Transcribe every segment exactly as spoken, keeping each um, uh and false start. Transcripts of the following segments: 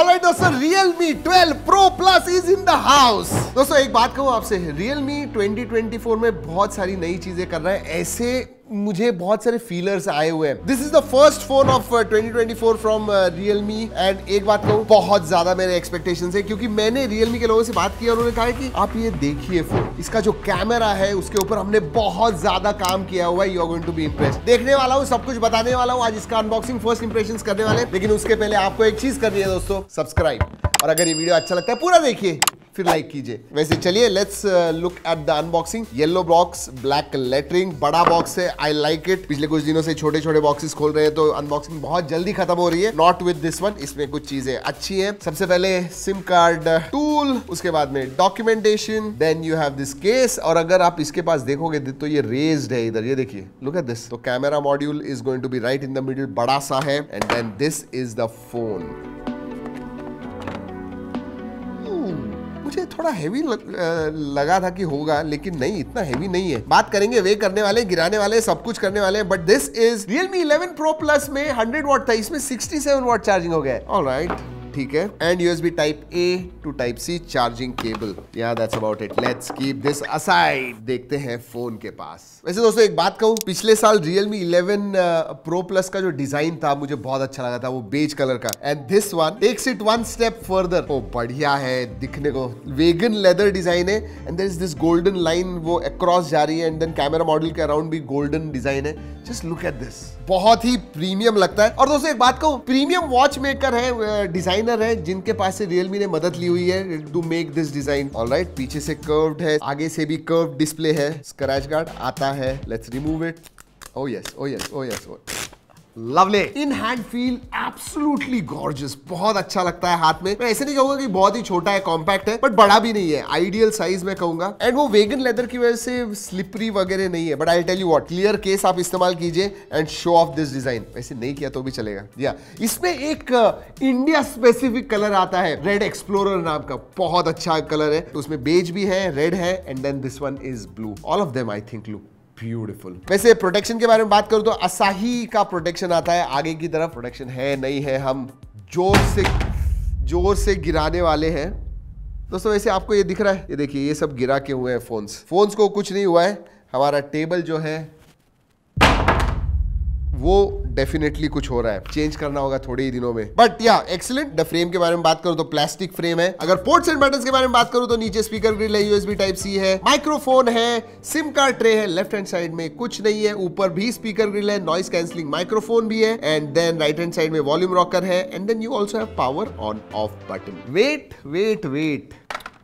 Alright दोस्तों, Realme twelve pro plus is in the house. दोस्तों एक बात कहूं आपसे, Realme ट्वेंटी ट्वेंटी फोर में बहुत सारी नई चीजें कर रहा है, ऐसे मुझे बहुत सारे फीलर्स आए हुए हैं। This is the first phone of twenty twenty four from Realme and एक बात कहूँ, बहुत ज्यादा मेरे एक्सपेक्टेशंस है क्योंकि मैंने Realme के लोगों से बात की और उन्होंने कहा कि आप ये देखिए फोन, इसका जो कैमरा है उसके ऊपर हमने बहुत ज्यादा काम किया हुआ है, you are going to be impressed. देखने वाला हूँ, सब कुछ बताने वाला हूँ, आज इसका अनबॉक्सिंग फर्स्ट इंप्रेशंस करने वाले। लेकिन उसके पहले आपको एक चीज करनी है दोस्तों, सब्सक्राइब, और अगर ये वीडियो अच्छा लगता है पूरा देखिए फिर लाइक कीजिए। वैसे चलिए let's look at the unboxing. Yellow box, black lettering, बड़ा बॉक्स है, आई लाइक इट। पिछले कुछ दिनों से छोटे छोटे बॉक्सेस खोल रहे हैं तो अनबॉक्सिंग बहुत जल्दी खत्म हो रही है। नॉट विद दिस वन, इसमें कुछ चीजें अच्छी हैं। सबसे पहले सिम कार्ड टूल, उसके बाद में documentation, then you have this case. और अगर आप इसके पास देखोगे तो ये रेज्ड है इधर, ये देखिए, लुक एट दिस। तो camera module is going to be right in the middle, बड़ा सा है। And then this is the phone. मुझे थोड़ा हेवी लगा था कि होगा, लेकिन नहीं, इतना हेवी नहीं है। बात करेंगे वे करने वाले, गिराने वाले, सब कुछ करने वाले। But this is Realme eleven pro plus में हंड्रेड वॉट था, इसमें सिक्सटी सेवन वॉट चार्जिंग हो गया है। ऑलराइट, ठीक है। And USB type A to type C charging cable, या that's about it. Let's keep this aside, देखते हैं फोन के पास। वैसे दोस्तों एक बात कहूं, पिछले साल Realme इलेवन प्रो प्लस का जो डिजाइन था मुझे बहुत अच्छा लगा था, वो बेज कलर का। And this one takes it one step further. Oh बढ़िया है दिखने को, वेगन लेदर डिजाइन है। And there is this golden line, वो अक्रॉस जा रही है। एंड देन कैमरा मॉड्यूल के अराउंड भी गोल्डन डिजाइन है। जस्ट लुक एट दिस, बहुत ही प्रीमियम लगता है। और दोस्तों एक बात कहूं, प्रीमियम वॉच मेकर है, डिजाइन है, जिनके पास से Realme ने मदद ली हुई है to make this design. Alright, पीछे से कर्व्ड है, आगे से भी कर्व्ड डिस्प्ले है, स्क्रैच गार्ड आता है। Let's remove it. Oh yes, oh yes, oh yes, oh lovely. In hand feel absolutely gorgeous, बहुत अच्छा लगता है हाथ में। मैं ऐसे नहीं कहूंगा कि बहुत ही छोटा है, कॉम्पैक्ट है, बट बड़ा भी नहीं है, आइडियल साइज में कहूंगा। एंड वो वेगन लेदर की वजह से स्लिपरी वगैरह नहीं है। But I tell you what, clear case आप इस्तेमाल कीजिए and show off this design. वैसे नहीं किया तो भी चलेगा। या yeah. इसमें एक इंडिया स्पेसिफिक कलर आता है, रेड एक्सप्लोरर नाम का, बहुत अच्छा कलर है। तो उसमें बेज भी है, रेड है, and then this one is blue. All of them I think look beautiful. वैसे प्रोटेक्शन के बारे में बात करूं तो असाही का प्रोटेक्शन आता है आगे की तरफ। प्रोटेक्शन है नहीं है, हम जोर से जोर से गिराने वाले हैं दोस्तों। वैसे आपको ये दिख रहा है, ये देखिए, ये सब गिरा के हुए हैं फोन्स। फोन्स को कुछ नहीं हुआ है। हमारा टेबल जो है वो डेफिनेटली कुछ हो रहा है, चेंज करना होगा थोड़े ही दिनों में। बट या एक्सीलेंट। द फ्रेम के बारे में बात करूं तो प्लास्टिक फ्रेम है। अगर पोर्ट्स एंड बटन्स के बारे में बात करूं तो नीचे स्पीकर ग्रिल है, यूएसबी टाइप सी है, माइक्रोफोन है, सिम कार्ड ट्रे है। लेफ्ट हैंड साइड में कुछ नहीं है, ऊपर भी स्पीकर ग्रिल है, नॉइस कैंसलिंग माइक्रोफोन भी है। And then right hand side में वॉल्यूम रॉकर है। And then you also have power on off button. Wait wait wait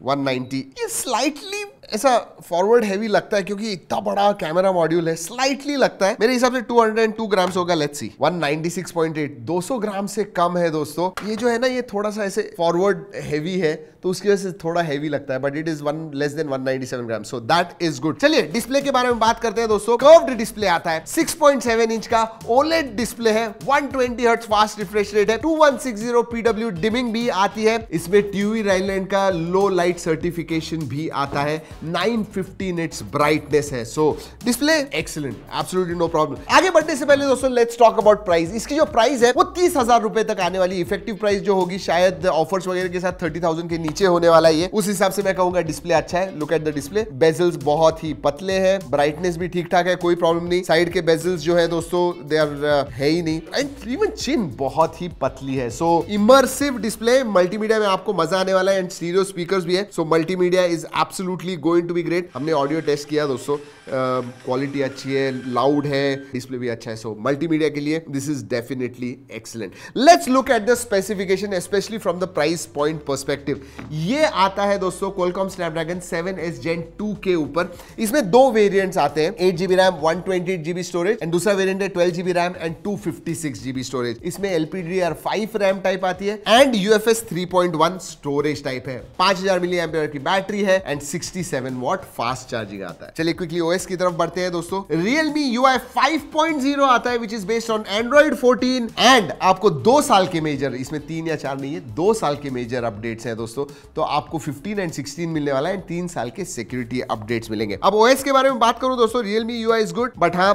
one ninety, ये स्लाइटली ऐसा फॉरवर्ड हैवी लगता है क्योंकि इतना बड़ा कैमरा मॉड्यूल है, स्लाइटली लगता है। मेरे हिसाब से टू हंड्रेड टू ग्राम्स होगा। Let's see, one ninety six point eight, two hundred gram से कम है दोस्तों। ये जो है ना, ये थोड़ा सा ऐसे फॉरवर्ड हैवी है तो उसकी वजह से थोड़ा हैवी लगता है, but it is one less than one ninety seven gram, so that is good. चलिए डिस्प्ले के बारे में बात करते हैं दोस्तों। कर्व्ड डिस्प्ले आता है, सिक्स पॉइंट सेवन इंच का ओलेड डिस्प्ले है, one twenty hertz fast refresh rate है, two one six zero PW dimming भी आती है। इसमें टीवी राइलैंड का लो लाइट सर्टिफिकेशन भी आता है, नाइन फिफ्टी निट्स ब्राइटनेस है। So display excellent, absolutely no problem. आगे बढ़ने से पहले दोस्तों लेट्स टॉक अबाउट प्राइस। इसकी जो प्राइस है वो तीस हजार रुपए तक आने वाली, इफेक्टिव प्राइस जो होगी, शायद ऑफर्स वगैरह के साथ थर्टी थाउजेंड के नीचे होने वाला है। उस हिसाब से मैं कहूंगा डिस्प्ले अच्छा है। Look at the display, bezels बहुत ही पतले हैं, ब्राइटनेस भी ठीक ठाक है, कोई प्रॉब्लम नहीं। साइड के बेजल्स जो है दोस्तों दे आर है ही नहीं, एंड इवन चिन बहुत ही पतली है। सो इमर्सिव डिस्प्ले, मल्टीमीडिया में आपको मजा आने वाला है, एंड स्टीरियो स्पीकर्स भी है। So multimedia is absolutely going to be great. हमने ऑडियो टेस्ट किया दोस्तों, क्वालिटी uh, अच्छी है, लाउड है, डिस्प्ले भी अच्छा है। सो so, मल्टीमीडिया के लिए this is definitely excellent. Let's look at the specification, specially from the price point perspective. ये आता है दोस्तों Qualcomm Snapdragon seven S gen two के ऊपर। इसमें दो वेरिएंट्स आते हैं, eight GB RAM, one twenty eight GB storage, and दूसरा वेरिएंट है twelve GB RAM and two fifty six GB storage. इसमें L P D D R five RAM type आती है and U F S three point one storage type है। Five thousand milli ampere की battery है and sixty seven watt fast charging आता है। चलिए quickly OS की तरफ बढ़ते हैं दोस्तों। Realme U I five point zero आता है, which is based on Android fourteen, and आपको दो साल के मेजर, इसमें तीन या चार नहीं है, दो साल के मेजर अपडेट्स हैं दोस्तों। तो आपको फिफ्टीन एंड सिक्सटीन मिलने वाला है, तीन साल के सिक्योरिटी अपडेट्स मिलेंगे। अब ओएस के बारे में बात करूं दोस्तों, Realme U I is good, but हाँ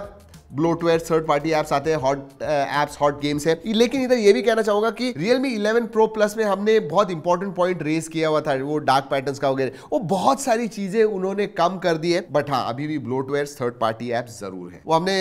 ब्लोटवेयर, थर्ड पार्टी एप्स आते हैं, हॉट एप्स, हॉट गेम्स है। लेकिन इधर ये भी कहना चाहूंगा कि Realme इलेवन Pro Plus में हमने बहुत इंपॉर्टेंट पॉइंट रेस किया हुआ था, वो डार्क पैटर्न्स का वगैरह, वो बहुत सारी चीजें उन्होंने कम कर दी है। बट हाँ, अभी भी ब्लोटवेयर, थर्ड पार्टी एप्स जरूर है। वो हमने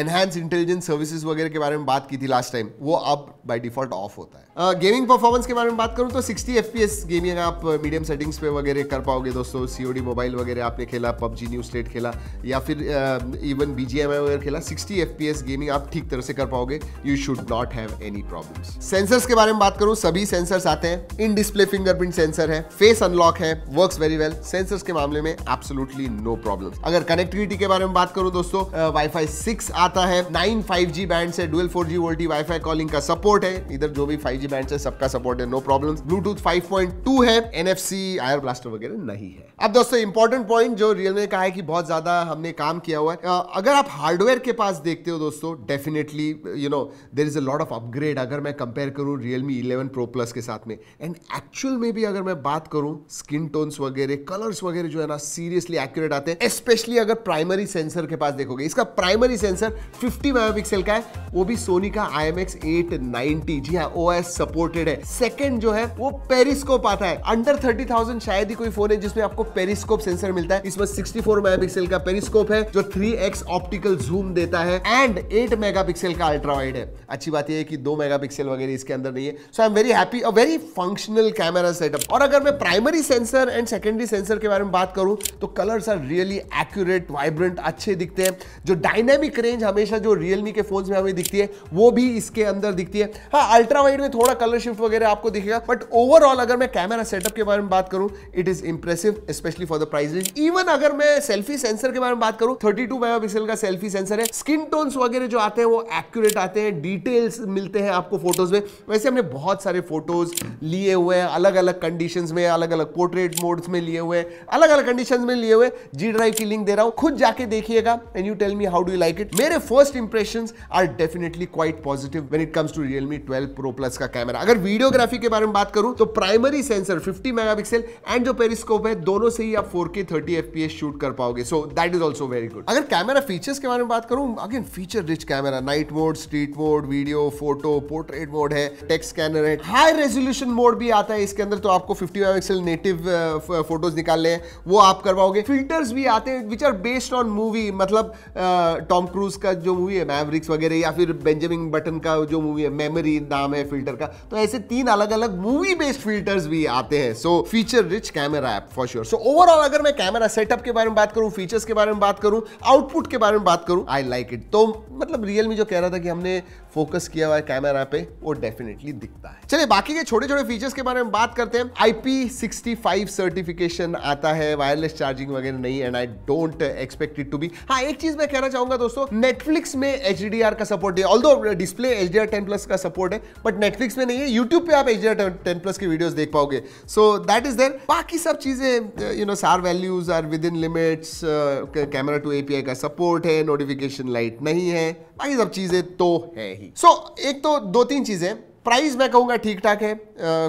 एनहांस इंटेलिजेंस सर्विसेज वगैरह के बारे में बात की थी लास्ट टाइम, वो अब बाय डिफॉल्ट ऑफ होता है। गेमिंग uh, परफॉर्मेंस के बारे में बात करूं तो sixty F P S gaming आप मीडियम सेटिंग्स पे वगैरह कर पाओगे दोस्तों। सीओडी मोबाइल वगैरह आपने खेला, पबजी न्यू स्टेट खेला, या फिर इवन uh, बीजीएमआई वगैरह खेला, sixty F P S gaming आप ठीक तरह से कर पाओगे। You should not have any problems. Sensors के बारे में बात करूं, सभी सेंसर्स आते हैं। इन डिस्प्ले फिंगरप्रिंट सेंसर है, फेस अनलॉक है, वर्क्स वेरी वेल। सेंसर्स के मामले में एब्सोल्युटली नो प्रॉब्लम्स। अगर कनेक्टिविटी के बारे में बात करूं दोस्तों, वाईफाई सिक्स आता है, नाइन फाइव जी बैंड से dual four G VoLTE WiFi calling का सपोर्ट है। इधर जो भी फाइव जी बैंड है सबका सपोर्ट है, no problems. Bluetooth five point two है, एनएफसी, आयर ब्लास्टर वगैरह नहीं है। अब दोस्तों इंपॉर्टेंट पॉइंट जो रियलमी ने कहा है कि बहुत ज्यादा हमने काम किया हुआ है, अगर आप हार्डवेयर के पास देखते हो दोस्तों, definitely you know there is a lot of upgrade. अगर मैं कंपेयर करूं रियलमी इलेवन प्रो प्लस के साथ में, एंड एक्चुअल में भी अगर मैं बात करूं, स्किन टोन्स वगैरह, कलर्स वगैरह जो है ना सीरियसली एक्यूरेट आते हैं, स्पेशली अगर प्राइमरी सेंसर के पास देखोगे। इसका प्राइमरी सेंसर फिफ्टी मेगापिक्सल का है, वो भी सोनी का I M X eight ninety, जी हाँ, O S सपोर्टेड है। सेकंड जो है वो पेरिस्कोप आता है। अंडर थर्टी थाउजेंड शायद ही कोई फोन है जिसमें आपको पेरिस्कोप सेंसर मिलता है। इसमें सिक्सटी फोर मेगापिक्सल का पेरिस्कोप है जो थ्री एक्स ऑप्टिकल जूम देता है, एंड एट मेगापिक्सल का अल्ट्रा वाइड है। अच्छी बात यह है कि टू मेगापिक्सल वगैरह इसके अंदर नहीं है। So I am very happy, a very functional camera setup. और अगर मैं primary sensor and secondary sensor के बारे में बात करूं तो colours are really accurate, vibrant, अच्छे दिखते हैं। जो डायनेमिक रेंज हमेशा जो रियलमी के फोन्स में हमें दिखती है वो भी इसके अंदर दिखती है। हाँ, अल्ट्रा वाइड में थोड़ा कलर शिफ्ट वगैरह आपको दिखेगा, बट ओवरऑल अगर मैं कैमरा सेटअप के बारे में बात करूं, it is impressive, specially for the price range. Even अगर मैं सेल्फी सेंसर के बारे में बात करूं, थर्टी टू मेगापिक्सल का सेल्फी सेंसर है। स्किन टोन्स वगैरह जो आते हैं वो एक्यूरेट आते हैं, डिटेल्स मिलते हैं आपको फोटोज में। वैसे हमने बहुत सारे फोटोज लिए हुए हैं, अलग अलग कंडीशन में, अलग अलग पोर्ट्रेट मोड्स में लिए हुए, अलग अलग कंडीशन में लिए हुए। जी ड्राइव की लिंक दे रहा हूं, खुद जाके देखिएगा and you tell me how do you like it. मेरे first impressions are definitely quite positive when it comes to Realme twelve Pro Plus का कैमरा। अगर वीडियोग्राफी के बारे में बात करूं तो primary sensor fifty megapixel and जो पेरिस्कोप है, दोनों से ही आप four K thirty F P S shoot कर पाओगे, so that is also very good. अगर कैमरा फीचर्स के बारे में बात करूं, again feature rich camera, night mode, street mode, video, photo, portrait mode है, टेक्स्ट स्कैनर है, हाई रेजोल्यूशन मोड भी आता है इसके अंदर, तो आपको फिफ्टी मेगापिक्सल नेटिव फोटोज निकालने हैं वो आप कर पाओगे। फिल्टर्स भी आते हैं which are based on movie, मतलब टॉम क्रूज का जो मूवी है मैवरिक्स वगैरह, या फिर बेंजामिन बटन का जो मूवी है मेमोरी नाम है फिल्टर का, तो ऐसे तीन अलग अलग मूवी बेस्ड फिल्टर्स भी आते हैं। So feature rich camera app for sure. So overall अगर मैं कैमरा सेटअप के बारे में बात करूं, फीचर्स के बारे में बात करूं, आउटपुट के बारे में बात करूं, आई लाइक इट। तो मतलब रियलमी जो कह रहा था कि हमने फोकस किया हुआ है कैमरा पे, वो डेफिनेटली दिखता है। चलिए बाकी के छोटे छोटे फीचर्स के बारे में बात करते हैं। I P sixty five certification आता है, वायरलेस चार्जिंग वगैरह नहीं, and I don't expect it to be. हाँ, एक चीज मैं कहना चाहूंगा दोस्तों, नेटफ्लिक्स में एच डी आर का सपोर्ट है, although display H D R ten plus का सपोर्ट है, बट नेटफ्लिक्स में नहीं है। यूट्यूब पे आप H D R ten plus की वीडियोस देख पाओगे, सो दैट इज देयर। बाकी सब चीजें you know SAR values are within limits, camera two A P I का सपोर्ट है, नोटिफिकेशन लाइट नहीं है, बाकी सब चीजें तो है ही। सो so, एक तो दो तीन चीजें, प्राइस मैं कहूँगा ठीक ठाक है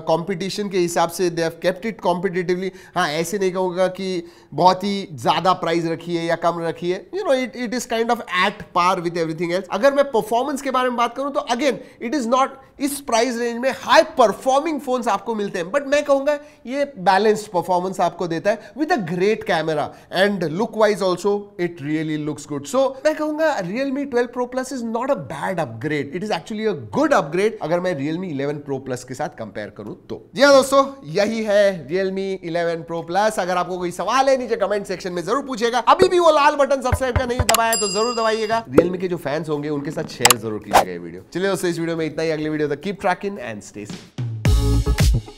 कंपटीशन uh, के हिसाब से, they have kept it competitively. हाँ, ऐसे नहीं कहूँगा कि बहुत ही ज़्यादा प्राइस रखी है या कम रखी है, you know it it is kind of at par with everything else. अगर मैं परफॉर्मेंस के बारे में बात करूँ तो अगेन इट इज़ नॉट, इस प्राइस रेंज में हाई परफॉर्मिंग फोन्स आपको मिलते हैं, बट मैं कहूँगा ये बैलेंस्ड परफॉर्मेंस आपको देता है with a great camera, and look wise also it really looks good. So मैं कहूँगा Realme twelve pro plus is not a bad upgrade, it is actually a good upgrade अगर मैं Realme इलेवन Pro Plus के साथ compare करूं तो। जी हाँ दोस्तों, यही है Realme इलेवन Pro Plus। अगर आपको कोई सवाल है नीचे कमेंट सेक्शन में जरूर पूछेगा। अभी भी वो लाल बटन सब्सक्राइब का नहीं दबाया तो जरूर दबाइएगा। Realme के जो फैंस होंगे उनके साथ शेयर जरूर कीजिएगा ये वीडियो। चलिए दोस्तों, इस वीडियो में इतना ही, अगले वीडियो तक keep tracking and stay safe.